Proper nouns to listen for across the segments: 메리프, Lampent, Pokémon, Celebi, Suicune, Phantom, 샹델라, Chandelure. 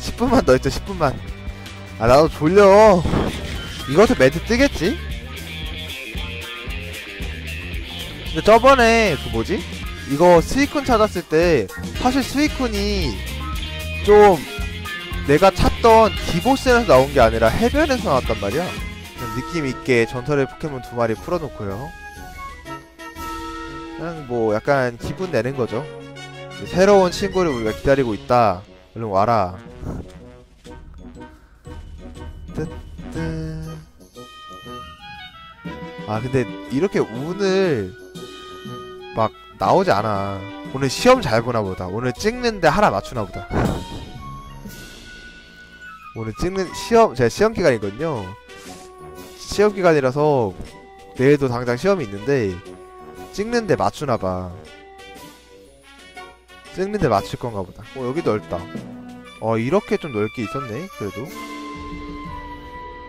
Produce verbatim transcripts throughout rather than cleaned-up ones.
십 분만 더 있자, 십 분만. 아, 나도 졸려. 이것도 매트 뜨겠지? 근데 저번에 그 뭐지? 이거 스위쿤 찾았을 때 사실 스위쿤이 좀 내가 찾던 디보스에서 나온 게 아니라 해변에서 나왔단 말이야. 느낌 있게 전설의 포켓몬 두 마리 풀어놓고요. 그냥 뭐 약간 기분 내는 거죠. 새로운 친구를 우리가 기다리고 있다. 얼른 와라. 아 근데 이렇게 운을 막 나오지 않아. 오늘 시험 잘 보나 보다. 오늘 찍는데 하나 맞추나 보다. 오늘 찍는 시험, 제가 시험 기간이거든요. 시험 기간이라서 내일도 당장 시험이 있는데 찍는데 맞추나 봐. 찍는데 맞출 건가 보다. 어 여기 넓다. 어 이렇게 좀 넓게 있었네. 그래도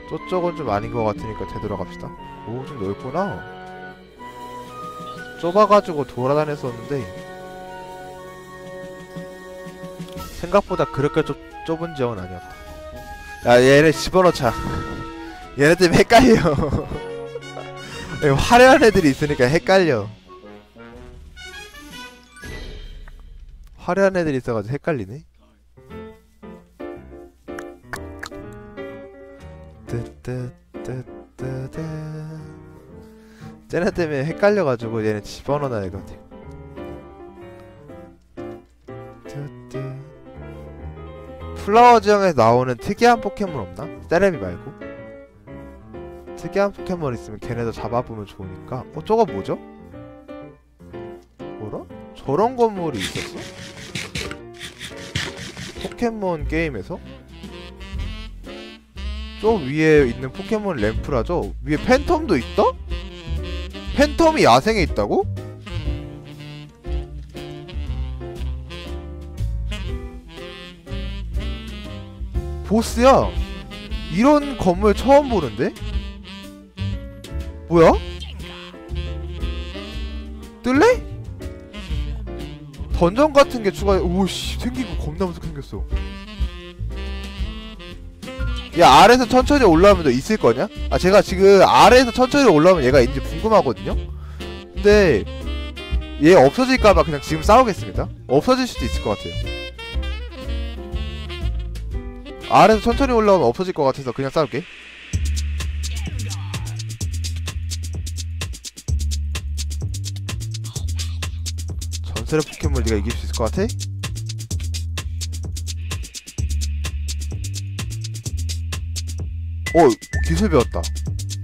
저쪽은 좀 아닌 것 같으니까 되돌아갑시다. 오 좀 넓구나. 좁아가지고 돌아다녔었는데 생각보다 그렇게 좁, 좁은 지역은 아니었다. 야 얘네 집어넣자. 얘네 때문에 헷갈려. 화려한 애들이 있으니까 헷갈려. 화려한 애들이 있어가지고 헷갈리네. 쟤네 때문에 헷갈려가지고 얘네 집어넣어놔야 될 것 같아요. 플라워 지형에서 나오는 특이한 포켓몬 없나? 세레비 말고? 특이한 포켓몬 있으면 걔네도 잡아보면 좋으니까. 어? 저거 뭐죠? 뭐라? 저런 건물이 있었어? 포켓몬 게임에서? 저 위에 있는 포켓몬 램프라죠? 위에 팬텀도 있다? 팬텀이 야생에 있다고? 보스야! 이런 건물 처음 보는데? 뭐야? 뜰래? 던전 같은 게 추가해. 오씨 생긴 거 겁나 무섭게 생겼어. 야 아래에서 천천히 올라오면 너 있을 거냐? 아 제가 지금 아래에서 천천히 올라오면 얘가 있는지 궁금하거든요? 근데 얘 없어질까봐 그냥 지금 싸우겠습니다. 없어질 수도 있을 것 같아요. 아래에서 천천히 올라오면 없어질 것 같아서 그냥 싸울게. 전설의 포켓몬 네가 이길 수 있을 것 같아? 어 기술 배웠다.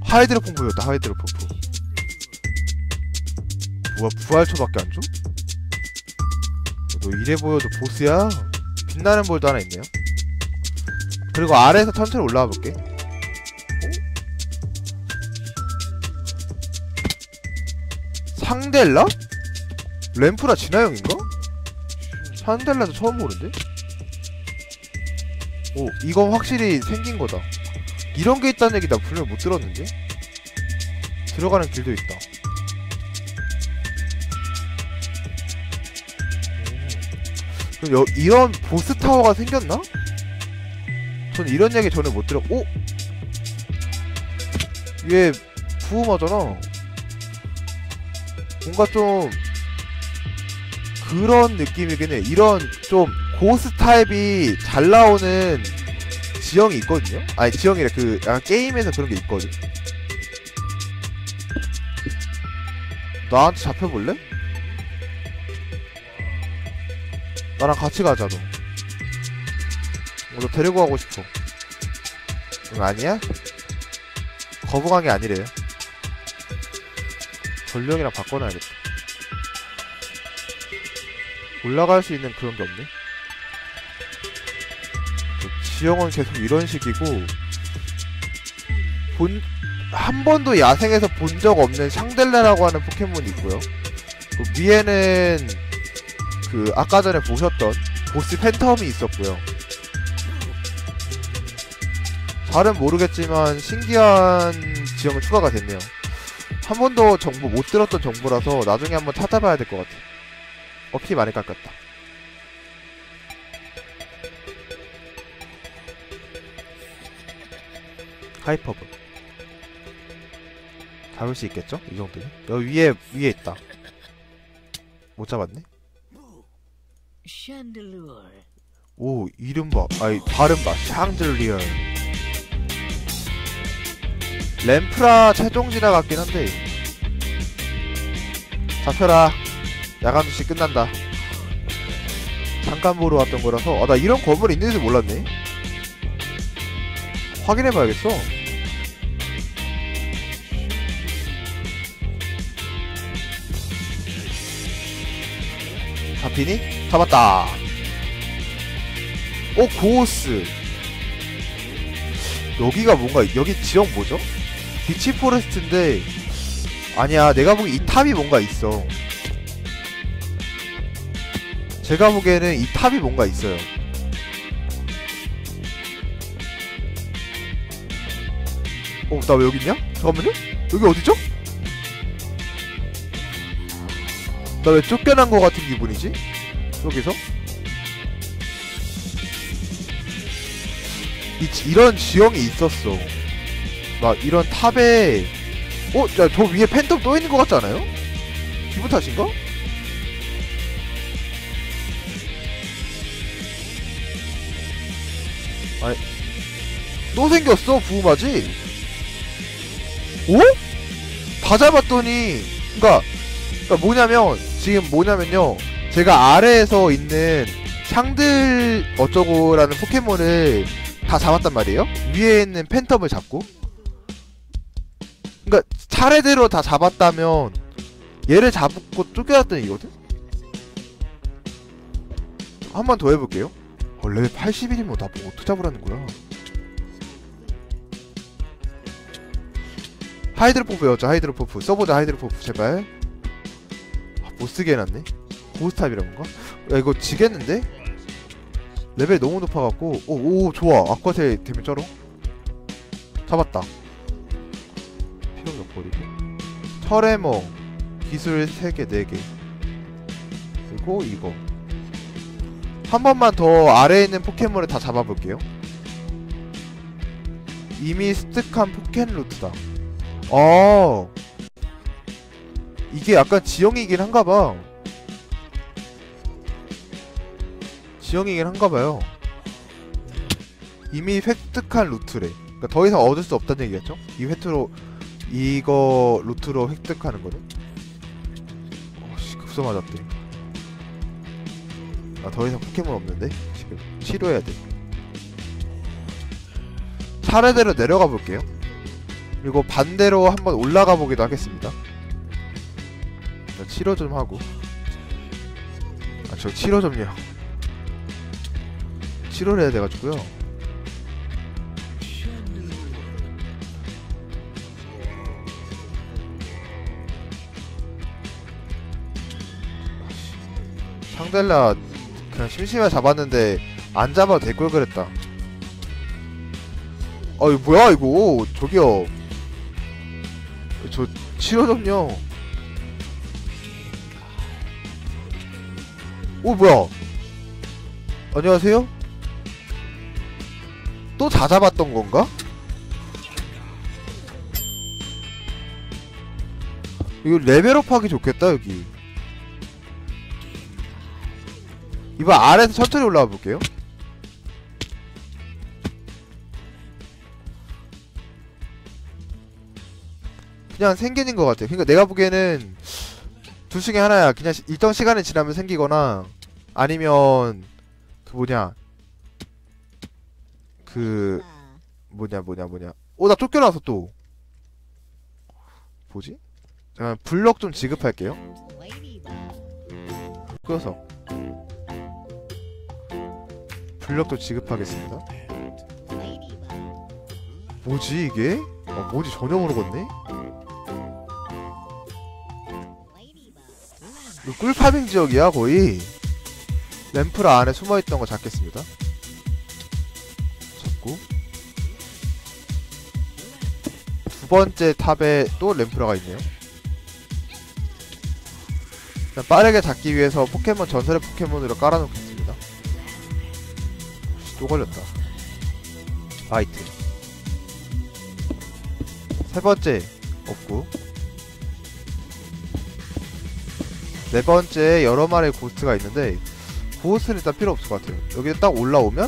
하이드로 펌프 배웠다. 하이드로 펌프 뭐야 부활초밖에 안 줘? 너 이래 보여도 보스야? 빛나는 볼도 하나 있네요. 그리고 아래에서 천천히 올라와 볼게. 상델라? 램프라 진화형인가? 상델라도 처음 보는데? 오 이건 확실히 생긴 거다. 이런 게 있다는 얘기 나 분명히 못 들었는데? 들어가는 길도 있다. 음. 그럼 여, 이런 보스타워가 생겼나? 전 이런 얘기 전에 못 들었.. 오! 얘 부음하잖아. 뭔가 좀 그런 느낌이긴 해. 이런 좀 고스 타입이 잘 나오는 지형이 있거든요? 아니 지형이래 그 약간 게임에서 그런 게 있거든. 나한테 잡혀볼래? 나랑 같이 가자. 너 너 데리고 가고 싶어. 응 아니야? 거부한 게 아니래요. 전령이랑 바꿔놔야겠다. 올라갈 수 있는 그런 게 없네. 지형은 계속 이런 식이고 본.. 한 번도 야생에서 본 적 없는 샹델레라고 하는 포켓몬이 있고요. 그 위에는 그 아까 전에 보셨던 보스 팬텀이 있었고요. 잘은 모르겠지만 신기한 지형은 추가가 됐네요. 한 번도 정보 못 들었던 정보라서 나중에 한번 찾아봐야 될 것 같아. 어 피 많이 깎았다. 하이퍼브 잡을 수 있겠죠? 이 정도면? 여기 위에, 위에 있다. 못 잡았네? 오, 이름 봐. 아이, 발음 봐. 샹들리얼. 램프라 최종 지나갔긴 한데. 잡혀라. 야간두시 끝난다. 잠깐 보러 왔던 거라서. 아, 나 이런 건물이 있는지 몰랐네. 확인해봐야겠어. 잡히니? 잡았다. 오, 고스. 여기가 뭔가, 여기 지역 뭐죠? 비치 포레스트인데, 아니야, 내가 보기 이 탑이 뭔가 있어. 제가 보기에는 이 탑이 뭔가 있어요. 어, 나 왜 여기 있냐? 잠깐만요? 여기 어디죠? 나 왜 쫓겨난 것 같은 기분이지? 여기서? 이, 이런 지형이 있었어. 막 이런 탑에. 어? 야, 저 위에 팬텀 떠 있는 것 같지 않아요? 기분 탓인가? 아니, 또 생겼어. 부음하지? 오? 다 잡았더니, 그니까, 그니까 뭐냐면, 지금 뭐냐면요, 제가 아래에서 있는 샹들 어쩌고라는 포켓몬을 다 잡았단 말이에요? 위에 있는 팬텀을 잡고. 그니까 차례대로 다 잡았다면 얘를 잡고 쫓겨났던 얘기거든? 한 번 더 해볼게요. 어, 레벨 팔십일이면 나 뭐 어떻게 잡으라는 거야? 하이드로 펌프였죠. 하이드로 펌프 써보자. 하이드로 펌프 제발. 아, 못쓰게 해놨네. 고스탑이라는가? 야, 이거 지겠는데? 레벨 너무 높아갖고. 오오 좋아. 아쿠아테 데미지 쩔어. 잡았다. 피격력 버리고. 철해머 기술 세 개 네 개 그리고 이거 한 번만 더 아래에 있는 포켓몬을 다 잡아볼게요. 이미 습득한 포켓 루트다. 아, 이게 약간 지형이긴 한가봐. 지형이긴 한가봐요. 이미 획득한 루트래. 그러니까 더 이상 얻을 수 없다는 얘기겠죠? 이 회트로, 이거 루트로 획득하는 거는. 어씨, 급소 맞았대. 나 더 이상 포켓몬 없는데? 지금 치료해야 돼. 차례대로 내려가 볼게요. 그리고 반대로 한번 올라가 보기도 하겠습니다. 치료 좀 하고. 아, 저 치료 좀요. 치료를 해야 돼가지고요. 샹델라 그냥 심심해 잡았는데 안 잡아도 될 걸 그랬다. 아, 이거 뭐야 이거. 저기요, 저 치료 좀요. 오, 뭐야. 안녕하세요? 또 다 잡았던 건가? 이거 레벨업 하기 좋겠다. 여기 이번 아래에서 천천히 올라와 볼게요. 그냥 생기는 것 같아. 그러니까 내가 보기에는 둘 중에 하나야. 그냥 일정 시간이 지나면 생기거나, 아니면 그 뭐냐, 그 뭐냐 뭐냐 뭐냐. 오, 나 쫓겨나서 또 뭐지? 잠깐 블럭 좀 지급할게요. 끄어서 블럭도 지급하겠습니다. 뭐지 이게? 아, 뭐지 전혀 모르겠네. 꿀파밍 지역이야 거의. 램프라 안에 숨어있던 거 잡겠습니다. 잡고 두 번째 탑에 또 램프라가 있네요. 일단 빠르게 잡기 위해서 포켓몬 전설의 포켓몬으로 깔아놓겠습니다. 또 걸렸다. 아이템 세 번째 없고, 네 번째 여러 마리의 고스트가 있는데 고스트는 일단 필요 없을 것 같아요. 여기 딱 올라오면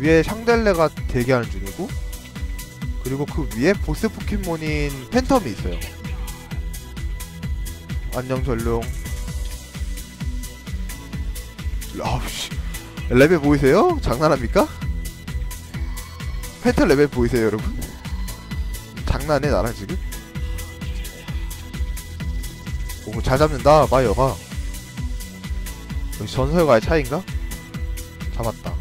위에 샹델레가 대기하는 중이고, 그리고 그 위에 보스 포켓몬인 팬텀이 있어요. 안녕 전룡. 아우씨, 레벨 보이세요? 장난합니까? 팬텀 레벨 보이세요 여러분? 장난해 나랑 지금? 오, 잘 잡는다 마이어가. 전설과의 차이인가? 잡았다.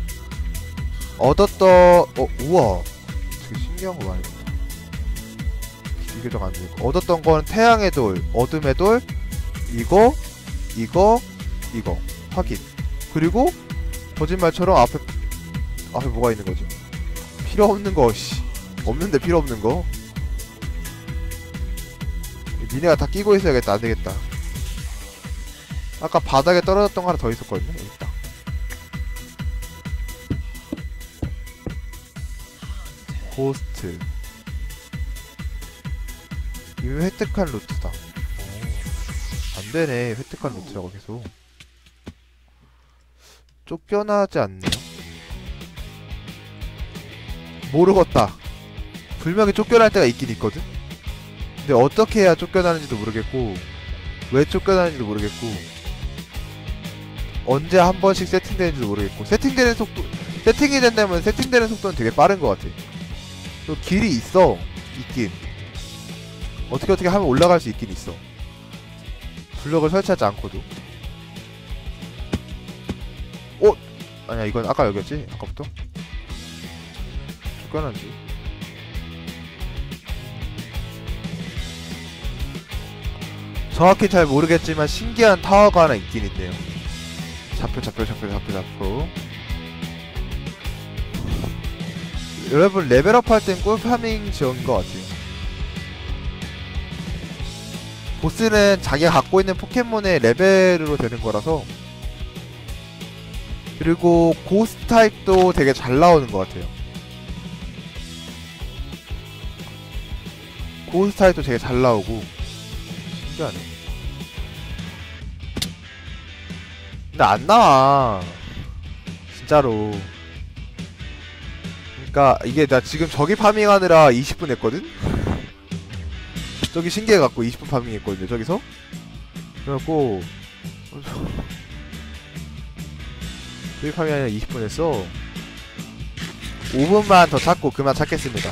얻었더. 어, 우와, 되게 신기한 거 많이 있다. 비교적 안 되고 얻었던 건 태양의 돌, 어둠의 돌, 이거, 이거, 이거 확인. 그리고 거짓말처럼 앞에 앞에 뭐가 있는 거지? 필요 없는 거, 씨, 없는데 필요 없는 거. 니네가 다 끼고 있어야겠다. 안 되겠다. 아까 바닥에 떨어졌던 거 하나 더 있었거든요. 여기 있다. 고스트. 이미 획득한 루트다. 오, 안 되네. 획득한 루트라고 계속. 쫓겨나지 않네요. 모르겠다. 분명히 쫓겨날 때가 있긴 있거든? 근데 어떻게 해야 쫓겨나는지도 모르겠고, 왜 쫓겨나는지도 모르겠고, 언제 한 번씩 세팅되는지도 모르겠고. 세팅되는 속도, 세팅이 된다면 세팅되는 속도는 되게 빠른 것 같아. 또 길이 있어. 있긴. 어떻게 어떻게 하면 올라갈 수 있긴 있어. 블럭을 설치하지 않고도. 오! 아니야, 이건 아까 여기였지? 아까부터? 쫓겨난지. 정확히 잘 모르겠지만 신기한 타워가 하나 있긴 있네요. 잡혀 잡혀 잡혀 잡혀 잡혀. 여러분 레벨업 할 땐 꿀파밍 지역인 것 같아요. 보스는 자기가 갖고 있는 포켓몬의 레벨으로 되는 거라서. 그리고 고스트 타입도 되게 잘 나오는 것 같아요. 고스트 타입도 되게 잘 나오고 신기하네. 근데 안 나와 진짜로. 그니까 이게 나 지금 저기 파밍하느라 이십 분 했거든? 저기 신기해갖고 이십 분 파밍했거든요 저기서? 그래갖고 저기 파밍하느라 이십 분 했어. 오 분만 더 찾고 그만 찾겠습니다.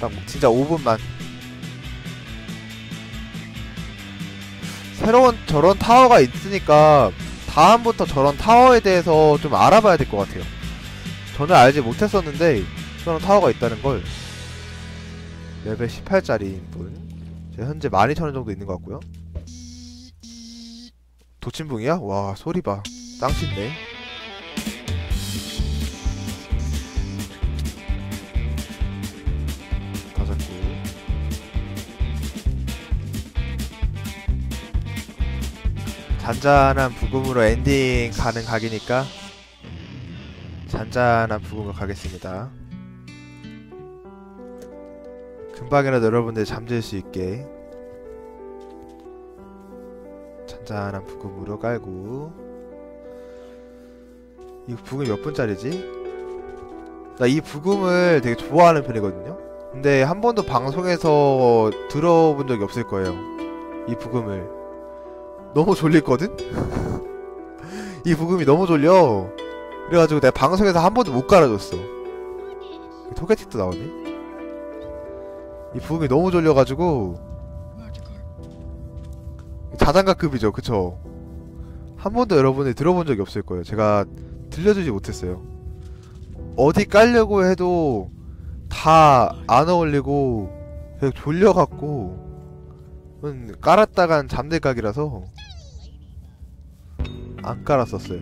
딱 진짜 오 분만. 새로운 저런 타워가 있으니까 다음부터 저런 타워에 대해서 좀 알아봐야 될 것 같아요. 저는 알지 못했었는데 저런 타워가 있다는 걸. 레벨 십팔짜리인 분 현재 만 이천 원 정도 있는 것 같고요. 도친붕이야? 와, 소리 봐. 땅친네. 잔잔한 부금으로 엔딩 가는 각이니까 잔잔한 부금으로 가겠습니다. 금방이라도 여러분들 잠들 수 있게 잔잔한 부금으로 깔고. 이 부금이 몇 분짜리지? 나 이 부금을 되게 좋아하는 편이거든요. 근데 한 번도 방송에서 들어본 적이 없을 거예요. 이 부금을 너무 졸리거든? 이 부금이 너무 졸려. 그래가지고 내가 방송에서 한 번도 못 깔아줬어. 토개틱도 나오네? 이 부금이 너무 졸려가지고 자장가급이죠, 그쵸? 한 번도 여러분이 들어본 적이 없을 거예요. 제가 들려주지 못했어요. 어디 깔려고 해도 다 안 어울리고 그냥 졸려갖고 깔았다간 잠들 각이라서 안 깔았었어요.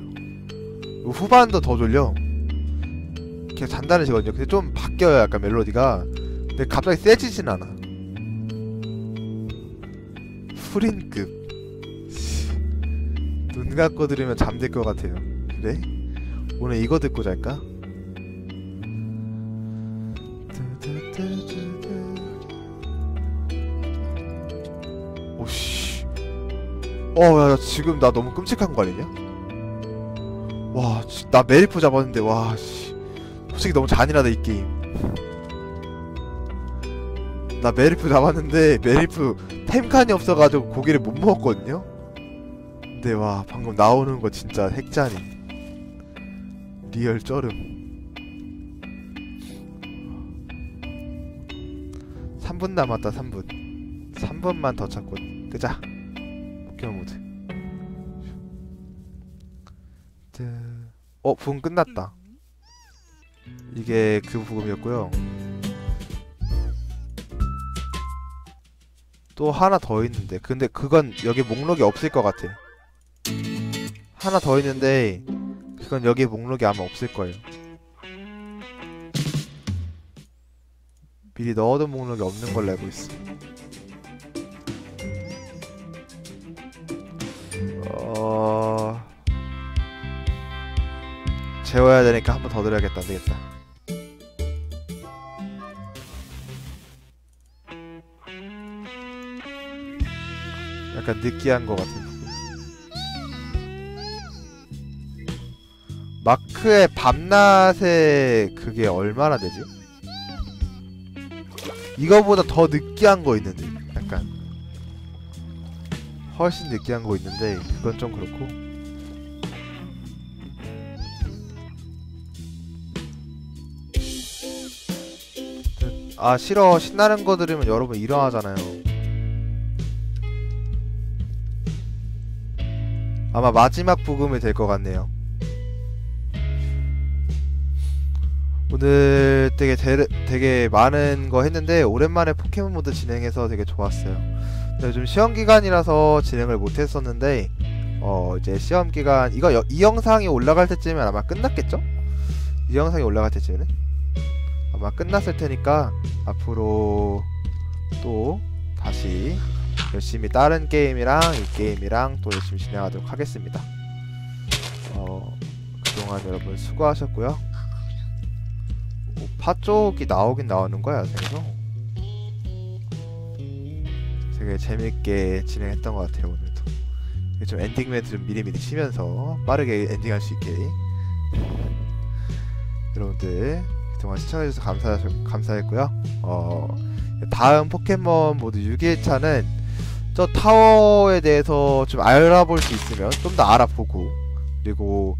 후반도 더 졸려. 그냥 잔단해지거든요. 근데 좀 바뀌어요 약간 멜로디가. 근데 갑자기 세지진 않아. 후린급. 눈 감고 들으면 잠들 것 같아요. 그래? 오늘 이거 듣고 잘까? 어, 야, 지금 나 너무 끔찍한 거 아니냐? 와, 나 메리포 잡았는데, 와, 씨. 솔직히 너무 잔인하다, 이 게임. 나 메리프 잡았는데 메리프 템칸이 없어가지고 고기를 못 먹었거든요? 근데 와 방금 나오는 거 진짜 핵잔이 리얼 쩌름. 삼 분 남았다. 삼 분 삼 분만 더 찾고 끄자. 포켓몬 모드. 어? 부금 끝났다. 이게 그 부금이었고요. 또 하나 더 있는데 근데 그건 여기 목록에 없을 것 같아. 하나 더 있는데 그건 여기 목록에 아마 없을 거예요. 미리 넣어둔 목록이 없는 걸로 알고 있어. 어... 재워야 되니까 한 번 더 들어야겠다. 안 되겠다. 약간 느끼한 것 같은 부분. 마크의 밤낮에 그게 얼마나 되지? 이거보다 더 느끼한 거 있는데 약간 훨씬 느끼한 거 있는데 그건 좀 그렇고. 아 싫어. 신나는 거 들으면 여러분 일어나잖아요. 아마 마지막 부금이 될 것 같네요. 오늘 되게 대, 되게 많은 거 했는데 오랜만에 포켓몬 모드 진행해서 되게 좋았어요. 요즘 시험기간이라서 진행을 못했었는데 어 이제 시험기간 이거 여, 이 영상이 올라갈 때쯤이면 아마 끝났겠죠? 이 영상이 올라갈 때쯤에는 아마 끝났을 테니까 앞으로 또 다시 열심히 다른 게임이랑 이 게임이랑 또 열심히 진행하도록 하겠습니다. 어... 그동안 여러분 수고하셨고요. 뭐 팥쪽이 나오긴 나오는 거야. 그래서 되게 재밌게 진행했던 것 같아요. 오늘도 좀 엔딩 멘트 좀 미리미리 치면서 빠르게 엔딩할 수 있게. 여러분들 그동안 시청해주셔서 감사하셨, 감사했고요. 어... 다음 포켓몬 모드 육 일차는 저 타워에 대해서 좀 알아볼 수 있으면 좀 더 알아보고, 그리고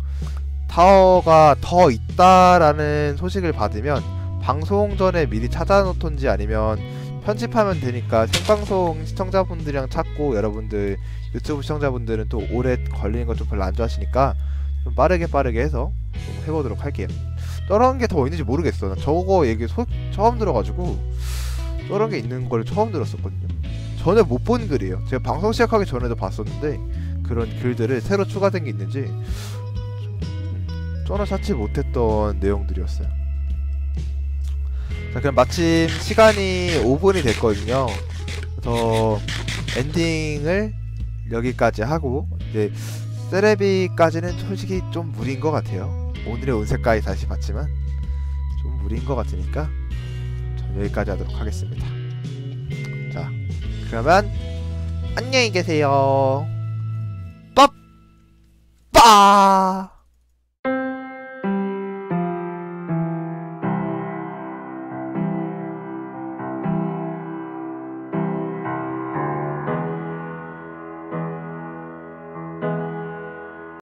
타워가 더 있다라는 소식을 받으면 방송 전에 미리 찾아놓던지 아니면 편집하면 되니까 생방송 시청자분들이랑 찾고, 여러분들 유튜브 시청자분들은 또 오래 걸리는 거 좀 별로 안 좋아하시니까 좀 빠르게 빠르게 해서 좀 해보도록 할게요. 저런 게 더 있는지 모르겠어. 난 저거 얘기 소, 처음 들어가지고 저런 게 있는 걸 처음 들었었거든요. 전에 못 본 글이에요. 제가 방송 시작하기 전에도 봤었는데 그런 글들을 새로 추가된 게 있는지 전혀 찾지 못했던 내용들이었어요. 자, 그럼 마침 시간이 오 분이 됐거든요. 그래서 엔딩을 여기까지 하고 이제 세레비까지는 솔직히 좀 무리인 것 같아요. 오늘의 운세까지 다시 봤지만 좀 무리인 것 같으니까 여기까지 하도록 하겠습니다. 자, 그러면 안녕히 계세요. 빠빠.